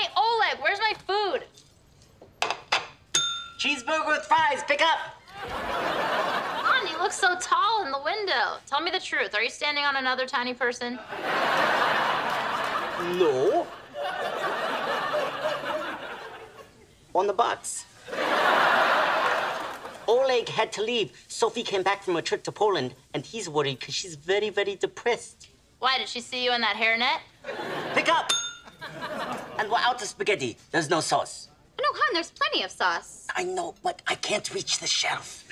Hey, Oleg, where's my food? Cheeseburger with fries, pick up. Han, you look so tall in the window. Tell me the truth. Are you standing on another tiny person? No. On the box. Oleg had to leave. Sophie came back from a trip to Poland, and he's worried because she's very, very depressed. Why? Did she see you in that hairnet? Pick up! And we're out of spaghetti. There's no sauce. No, Han, there's plenty of sauce. I know, but I can't reach the shelf.